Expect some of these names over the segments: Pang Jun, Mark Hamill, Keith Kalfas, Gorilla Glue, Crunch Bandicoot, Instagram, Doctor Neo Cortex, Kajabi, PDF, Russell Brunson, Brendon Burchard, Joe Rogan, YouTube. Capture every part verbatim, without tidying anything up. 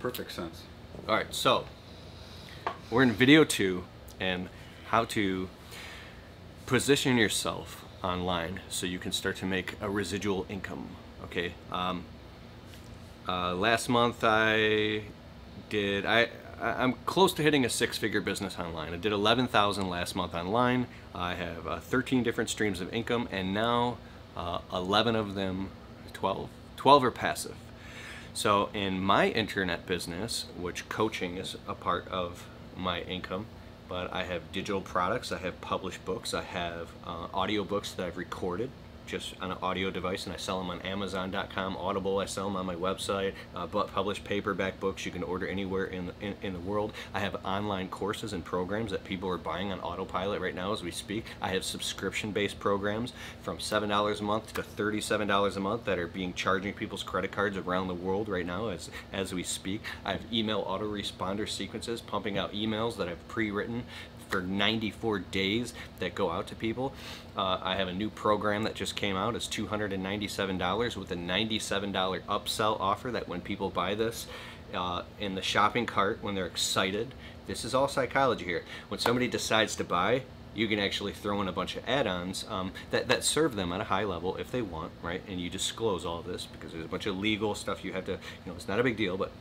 perfect sense. All right, so we're in video two and how to position yourself online so you can start to make a residual income. Okay, um, uh, last month I did, I, I'm close to hitting a six-figure business online. I did eleven thousand last month online. I have uh, thirteen different streams of income, and now uh, eleven of them, twelve, twelve are passive. So in my internet business, which coaching is a part of my income, but I have digital products, I have published books, I have uh, audio books that I've recorded just on an audio device, and I sell them on Amazon dot com, Audible, I sell them on my website, uh, but published paperback books you can order anywhere in the, in, in the world. I have online courses and programs that people are buying on autopilot right now as we speak. I have subscription-based programs from seven dollars a month to thirty-seven dollars a month that are being charging people's credit cards around the world right now as, as we speak. I have email autoresponder sequences pumping out emails that I've pre-written for ninety-four days that go out to people. Uh, I have a new program that just came out. It's two hundred ninety-seven dollars with a ninety-seven dollar upsell offer that when people buy this uh, in the shopping cart, when they're excited, this is all psychology here. When somebody decides to buy, you can actually throw in a bunch of add-ons um, that, that serve them at a high level if they want, right? And you disclose all this because there's a bunch of legal stuff you have to, you know, it's not a big deal, but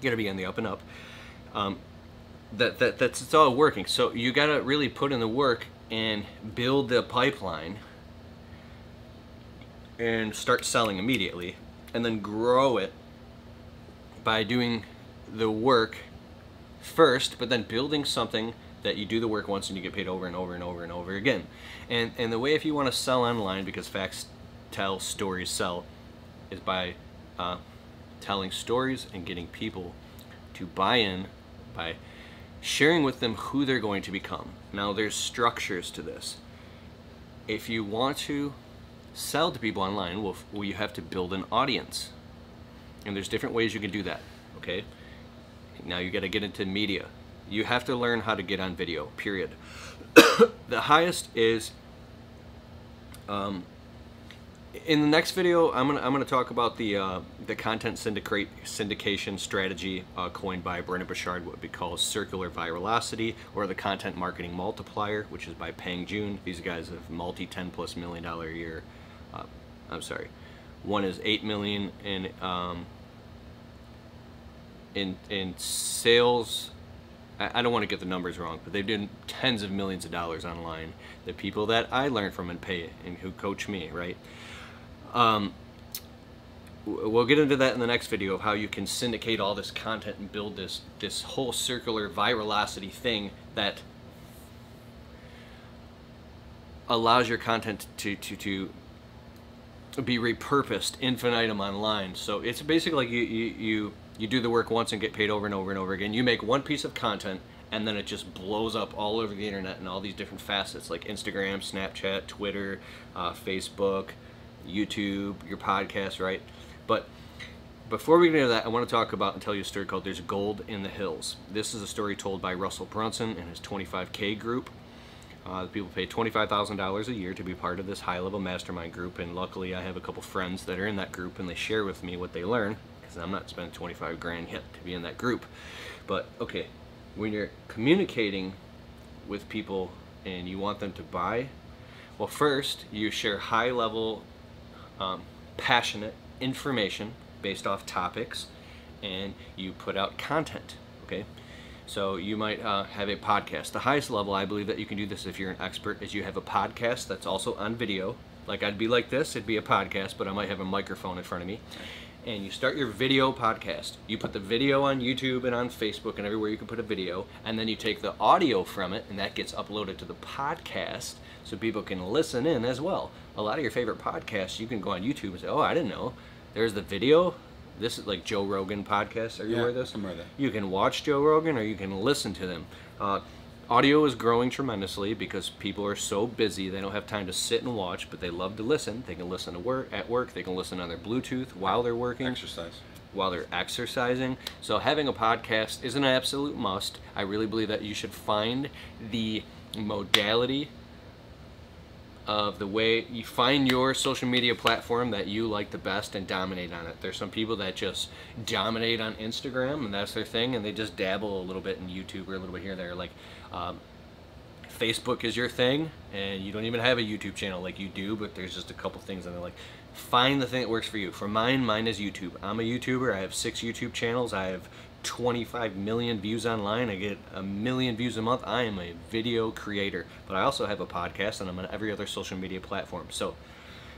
you gotta be on the up and up. Um, That, that that's it's all working, so you gotta really put in the work and build the pipeline and start selling immediately and then grow it by doing the work first, but then building something that you do the work once and you get paid over and over and over and over again. And and the way, if you want to sell online, because facts tell, stories sell, is by uh, telling stories and getting people to buy in by sharing with them who they're going to become. Now there's structures to this. If you want to sell to people online, well, well, you have to build an audience. And there's different ways you can do that, okay? Now you gotta get into media. You have to learn how to get on video, period. The highest is, um, in the next video, I'm gonna, I'm gonna talk about the, uh, the content syndicate, syndication strategy uh, coined by Brendon Burchard, what we call circular virality, or the content marketing multiplier, which is by Pang Jun. These guys have multi ten plus million dollar a year. Uh, I'm sorry. One is eight million in, um, in, in sales. I don't want to get the numbers wrong, but they've done tens of millions of dollars online. The people that I learn from and pay and who coach me, right? Um, we'll get into that in the next video of how you can syndicate all this content and build this, this whole circular virality thing that allows your content to, to, to be repurposed infinitum online. So it's basically like you, you, you You do the work once and get paid over and over and over again. You make one piece of content and then it just blows up all over the internet and all these different facets like Instagram, Snapchat, Twitter, uh, Facebook, YouTube, your podcast, right? But before we get into that, I want to talk about and tell you a story called There's Gold in the Hills. This is a story told by Russell Brunson and his twenty-five K group. Uh, people pay twenty-five thousand dollars a year to be part of this high-level mastermind group, and luckily I have a couple friends that are in that group and they share with me what they learn. I'm not spending twenty-five grand yet to be in that group. But okay, when you're communicating with people and you want them to buy, well, first you share high level um, passionate information based off topics, and you put out content. Okay, so you might uh, have a podcast. The highest level I believe that you can do this if you're an expert is you have a podcast that's also on video. Like I'd be like this, it'd be a podcast, but I might have a microphone in front of me. And you start your video podcast. You put the video on YouTube and on Facebook and everywhere you can put a video, and then you take the audio from it and that gets uploaded to the podcast so people can listen in as well. A lot of your favorite podcasts, you can go on YouTube and say, oh, I didn't know. There's the video. This is like Joe Rogan podcasts. Are you aware of this? I'm aware of that. You can watch Joe Rogan or you can listen to them. Uh, Audio is growing tremendously because people are so busy they don't have time to sit and watch, but they love to listen. They can listen to work at work. They can listen on their Bluetooth while they're working. Exercise. While they're exercising. So having a podcast is an absolute must. I really believe that you should find the modality of the way you find your social media platform that you like the best and dominate on it. There's some people that just dominate on Instagram and that's their thing, and they just dabble a little bit in YouTube or a little bit here and there. Like um, Facebook is your thing and you don't even have a YouTube channel like you do, but there's just a couple things and they're like, find the thing that works for you. For mine, mine is YouTube. I'm a YouTuber. I have six YouTube channels. I have twenty-five million views online. I get a million views a month. I am a video creator, but I also have a podcast and I'm on every other social media platform. So,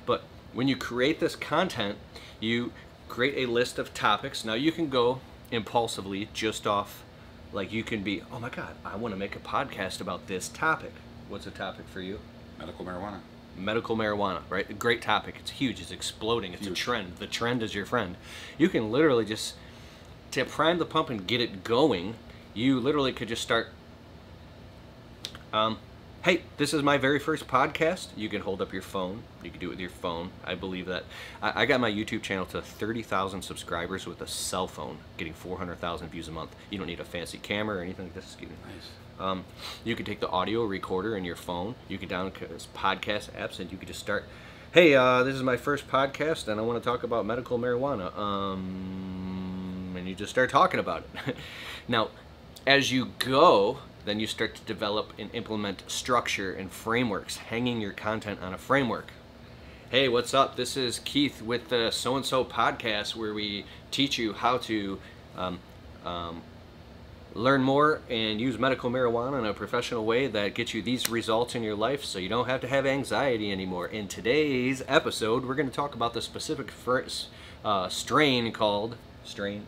but when you create this content, you create a list of topics. Now you can go impulsively just off, like you can be, oh my God, I want to make a podcast about this topic. What's a topic for you? Medical marijuana. Medical marijuana, right? A great topic. It's huge. It's exploding. It's huge. A trend. The trend is your friend. You can literally just, to prime the pump and get it going, you literally could just start, um, hey, this is my very first podcast. You can hold up your phone. You can do it with your phone. I believe that. I, I got my YouTube channel to thirty thousand subscribers with a cell phone, getting four hundred thousand views a month. You don't need a fancy camera or anything like this. Excuse me. Nice. Um, you can take the audio recorder in your phone. You can download podcast apps and you can just start, hey, uh, this is my first podcast and I want to talk about medical marijuana. Um... and you just start talking about it. Now, as you go, then you start to develop and implement structure and frameworks, hanging your content on a framework. Hey, what's up? This is Keith with the so-and-so podcast where we teach you how to um, um, learn more and use medical marijuana in a professional way that gets you these results in your life so you don't have to have anxiety anymore. In today's episode, we're going to talk about the specific first, uh, strain called... Strain...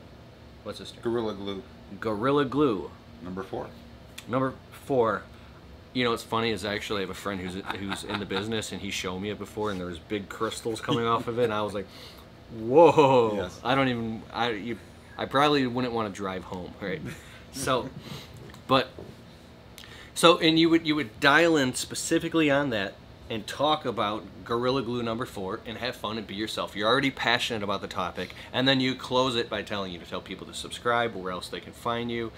What's this? Gorilla Glue. Gorilla Glue. Number four. Number four. You know what's funny is I actually have a friend who's who's in the business and he showed me it before and there was big crystals coming off of it and I was like, whoa! Yes. I don't even. I you, I probably wouldn't want to drive home, right? So, but so and you would you would dial in specifically on that and talk about Gorilla Glue number four and have fun and be yourself. You're already passionate about the topic, and then you close it by telling you to tell people to subscribe, where else they can find you.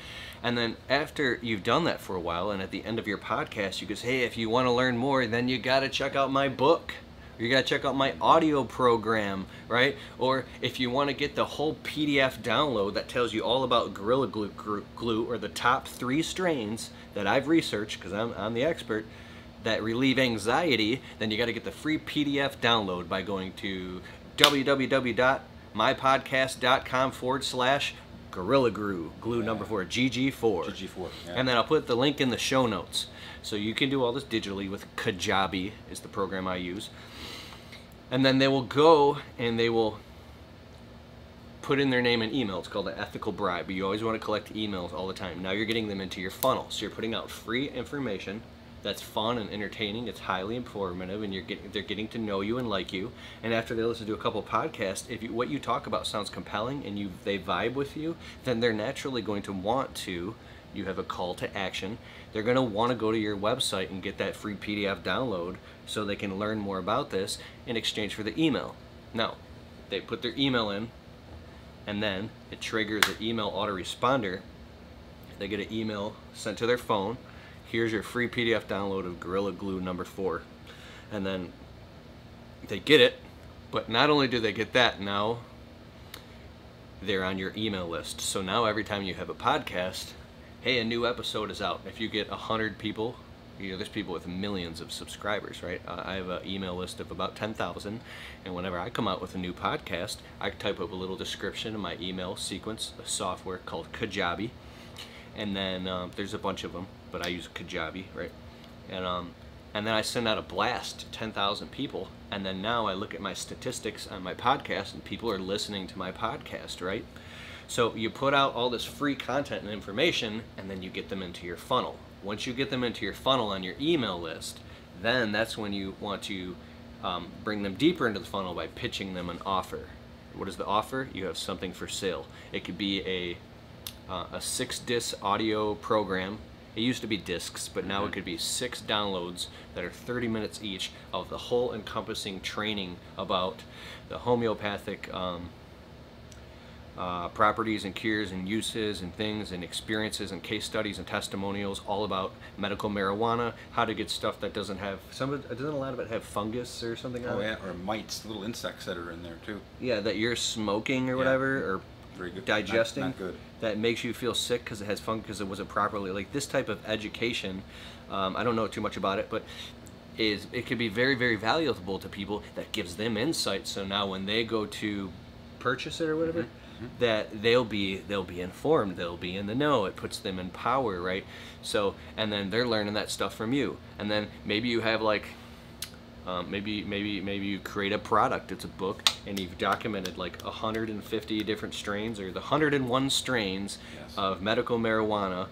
And then after you've done that for a while, and at the end of your podcast, you can say, hey, if you want to learn more, then you got to check out my book. You got to check out my audio program, right? Or if you want to get the whole P D F download that tells you all about Gorilla Glue, glue or the top three strains that I've researched, because I'm, I'm the expert, that relieve anxiety, then you got to get the free P D F download by going to www.mypodcast.com forward slash Gorilla Glue, glue yeah. number four, G G four. G G four, yeah. And then I'll put the link in the show notes. So you can do all this digitally with Kajabi, is the program I use. And then they will go and they will put in their name and email. It's called an ethical bribe, but you always want to collect emails all the time. Now you're getting them into your funnel. So you're putting out free information that's fun and entertaining, it's highly informative, and you're getting, they're getting to know you and like you. And after they listen to a couple podcasts, if you, what you talk about sounds compelling and you they vibe with you, then they're naturally going to want to, you have a call to action, they're going to want to go to your website and get that free P D F download so they can learn more about this in exchange for the email. Now, they put their email in, and then it triggers an email autoresponder. They get an email sent to their phone, here's your free P D F download of Gorilla Glue number four. And then they get it, but not only do they get that, now they're on your email list. So now every time you have a podcast, hey, a new episode is out. If you get one hundred people, you know, there's people with millions of subscribers, right? Uh, I have an email list of about ten thousand, and whenever I come out with a new podcast, I type up a little description in my email sequence, a software called Kajabi, and then uh, there's a bunch of them, but I use Kajabi, right? And um, and then I send out a blast to ten thousand people, and then now I look at my statistics on my podcast, and people are listening to my podcast, right? So you put out all this free content and information, and then you get them into your funnel. Once you get them into your funnel on your email list, then that's when you want to um, bring them deeper into the funnel by pitching them an offer. What is the offer? You have something for sale. It could be a, uh, a six disc audio program. It used to be discs, but now it could be six downloads that are thirty minutes each of the whole encompassing training about the homeopathic um, uh, properties and cures and uses and things and experiences and case studies and testimonials all about medical marijuana, how to get stuff that doesn't have, some of, doesn't a lot of it have fungus or something on oh, yeah, it? Or mites, little insects that are in there too. Yeah, that you're smoking or whatever, yeah. or Very good. digesting, not, not good. that makes you feel sick because it has fungus, because it wasn't properly, like this type of education, um, I don't know too much about it, but is it could be very, very valuable to people. That gives them insight, so now when they go to purchase it or whatever, mm-hmm. that they'll be they'll be informed, they'll be in the know. It puts them in power, right? So, and then they're learning that stuff from you, and then maybe you have like Um, maybe, maybe, maybe you create a product. It's a book, and you've documented like one hundred fifty different strains, or the one hundred and one strains yes. of medical marijuana,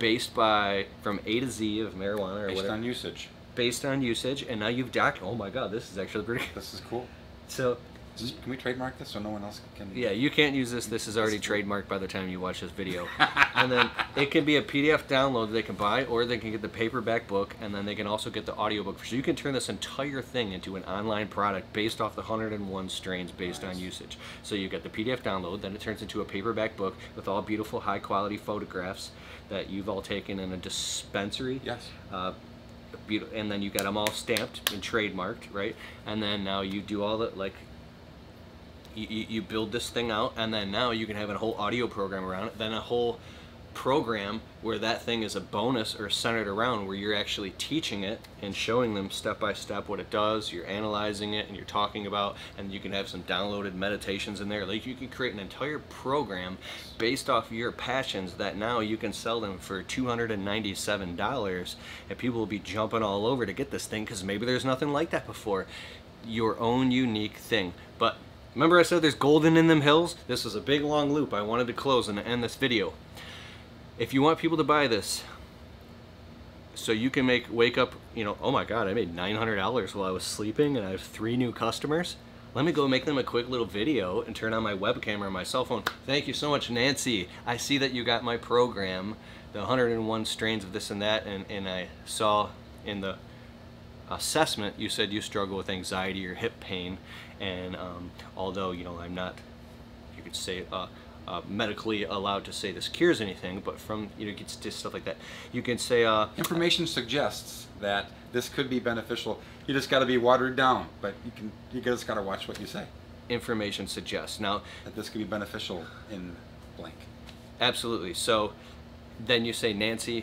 based by from A to Z of marijuana, or based whatever. on usage. Based on usage, and now you've doc. Oh my God, this is actually pretty. This is cool. So, is, can we trademark this so no one else can? Yeah, you can't use this. This is already this is trademarked by the time you watch this video. And then it can be a P D F download they can buy, or they can get the paperback book, and then they can also get the audiobook. So you can turn this entire thing into an online product based off the one hundred and one strains based nice. on usage. So you get the P D F download, then it turns into a paperback book with all beautiful, high quality photographs that you've all taken in a dispensary. Yes. Uh, and then you got them all stamped and trademarked, right? And then now you do all the, like, You, you build this thing out, and then now you can have a whole audio program around it, then a whole program where that thing is a bonus or centered around, where you're actually teaching it and showing them step by step what it does, you're analyzing it and you're talking about, and you can have some downloaded meditations in there. Like, you can create an entire program based off your passions that now you can sell them for two hundred ninety-seven dollars, and people will be jumping all over to get this thing because maybe there's nothing like that before. Your own unique thing. But remember I said there's golden in them hills? This was a big long loop I wanted to close and end this video. If you want people to buy this, so you can make, wake up, you know, oh my God, I made nine hundred dollars while I was sleeping and I have three new customers. Let me go make them a quick little video and turn on my webcam or my cell phone. Thank you so much, Nancy. I see that you got my program, the one hundred and one strains of this and that, and, and I saw in the assessment you said you struggle with anxiety or hip pain, and um, although, you know, I'm not, you could say uh, uh, medically allowed to say this cures anything, but from, you know, it's just stuff like that. You can say uh, information suggests that this could be beneficial. You just got to be watered down, but you can, you just got to watch what you say. Information suggests now that this could be beneficial in blank. Absolutely. So then you say, Nancy,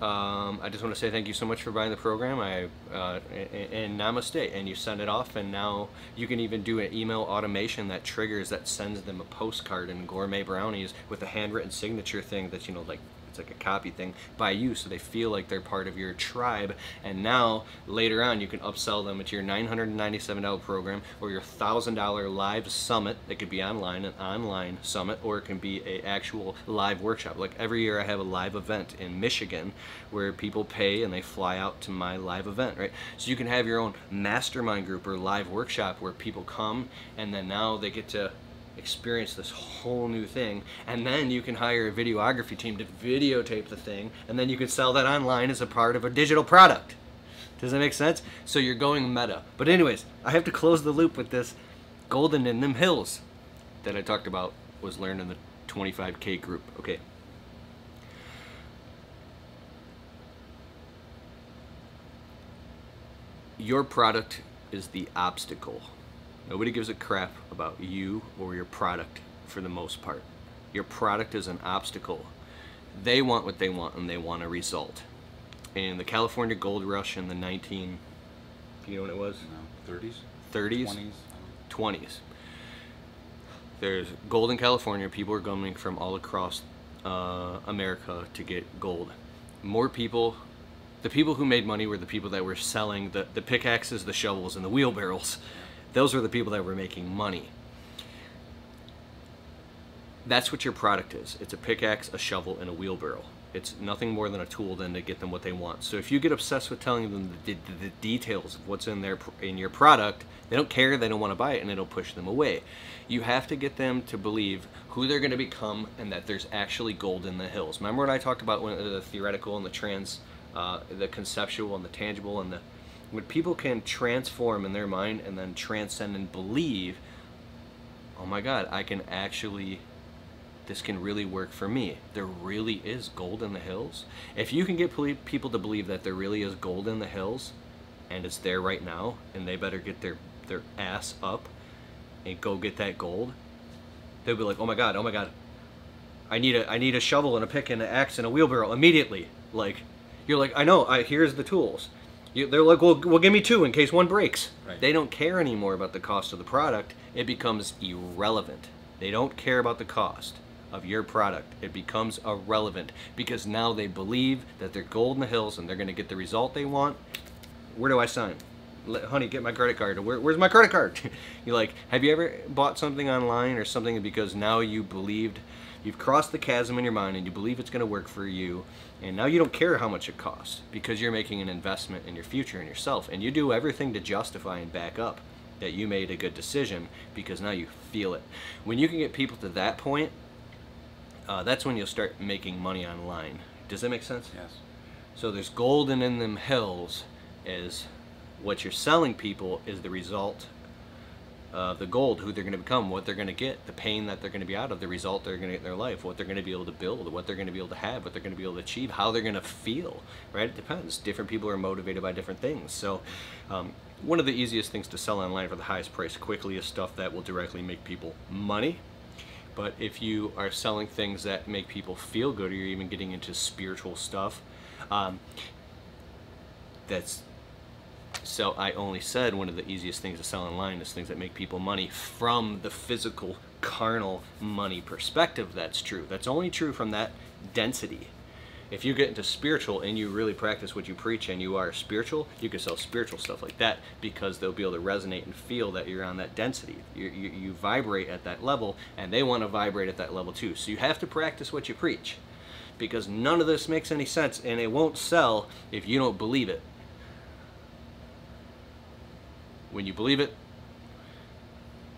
Um, I just want to say thank you so much for buying the program, I uh, and, and namaste, and you send it off, and now you can even do an email automation that triggers, that sends them a postcard and gourmet brownies with a handwritten signature thing that's, you know, like, it's like a copy thing by you, so they feel like they're part of your tribe. And now later on you can upsell them at your nine hundred ninety-seven dollar program or your one thousand dollar live summit. It could be online, an online summit, or it can be an actual live workshop. Like every year I have a live event in Michigan where people pay and they fly out to my live event, right? So you can have your own mastermind group or live workshop where people come, and then now they get to experience this whole new thing, and then you can hire a videography team to videotape the thing, and then you can sell that online as a part of a digital product. Does that make sense? So you're going meta. But anyways, I have to close the loop with this golden in them hills that I talked about was learned in the twenty-five K group. Okay. Your product is the obstacle. Nobody gives a crap about you or your product for the most part. Your product is an obstacle. They want what they want, and they want a result. In the California Gold Rush in the nineteen, do you know when it was? No, thirties? thirties? twenties? twenties. There's gold in California. People are coming from all across uh, America to get gold. More people, the people who made money were the people that were selling the, the pickaxes, the shovels, and the wheelbarrows. Those were the people that were making money. That's what your product is. It's a pickaxe, a shovel, and a wheelbarrow. It's nothing more than a tool than to get them what they want. So if you get obsessed with telling them the, the, the details of what's in their, in your product, they don't care, they don't want to buy it, and it'll push them away. You have to get them to believe who they're going to become and that there's actually gold in the hills. Remember when I talked about when, uh, the theoretical and the trans, uh, the conceptual and the tangible and the, when people can transform in their mind and then transcend and believe oh my God, I can actually, this can really work for me. There really is gold in the hills. If you can get people to believe that there really is gold in the hills, and it's there right now, and they better get their, their ass up and go get that gold, they'll be like, oh my God, oh my God, I need a, I need a shovel and a pick and an axe and a wheelbarrow immediately. Like, you're like, I know, I, here's the tools. You, they're like, well, well, give me two in case one breaks. Right. They don't care anymore about the cost of the product. It becomes irrelevant. They don't care about the cost of your product. It becomes irrelevant because now they believe that they're gold in the hills and they're going to get the result they want. Where do I sign? Let, honey, get my credit card. Where, where's my credit card? You're like, have you ever bought something online or something because now you believed, you've crossed the chasm in your mind and you believe it's going to work for you, and now you don't care how much it costs because you're making an investment in your future and yourself, and you do everything to justify and back up that you made a good decision because now you feel it. When you can get people to that point, uh, that's when you'll start making money online. Does that make sense? Yes. So there's gold in, in them hills. Is what you're selling people is the result of the gold, who they're going to become, what they're going to get, the pain that they're going to be out of, the result they're going to get in their life, what they're going to be able to build, what they're going to be able to have, what they're going to be able to achieve, how they're going to feel, right? It depends. Different people are motivated by different things. So um, one of the easiest things to sell online for the highest price quickly is stuff that will directly make people money. But if you are selling things that make people feel good, or you're even getting into spiritual stuff, um, that's... So I only said one of the easiest things to sell online is things that make people money from the physical, carnal money perspective. That's true. That's only true from that density. If you get into spiritual and you really practice what you preach and you are spiritual, you can sell spiritual stuff like that because they'll be able to resonate and feel that you're on that density. You, you, you vibrate at that level and they want to vibrate at that level too. So you have to practice what you preach because none of this makes any sense and it won't sell if you don't believe it. When you believe it,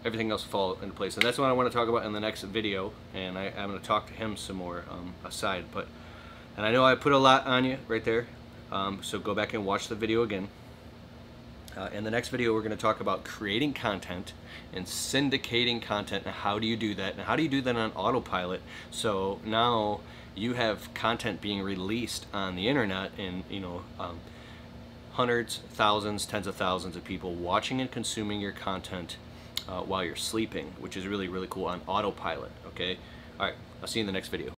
everything else will fall into place. And that's what I want to talk about in the next video. And I, I'm going to talk to him some more um, aside. But, and I know I put a lot on you right there. Um, so go back and watch the video again. Uh, in the next video, we're going to talk about creating content and syndicating content. And how do you do that? And how do you do that on autopilot? So now you have content being released on the internet and, you know, um, hundreds, thousands, tens of thousands of people watching and consuming your content uh, while you're sleeping, which is really, really cool on autopilot, okay? All right, I'll see you in the next video.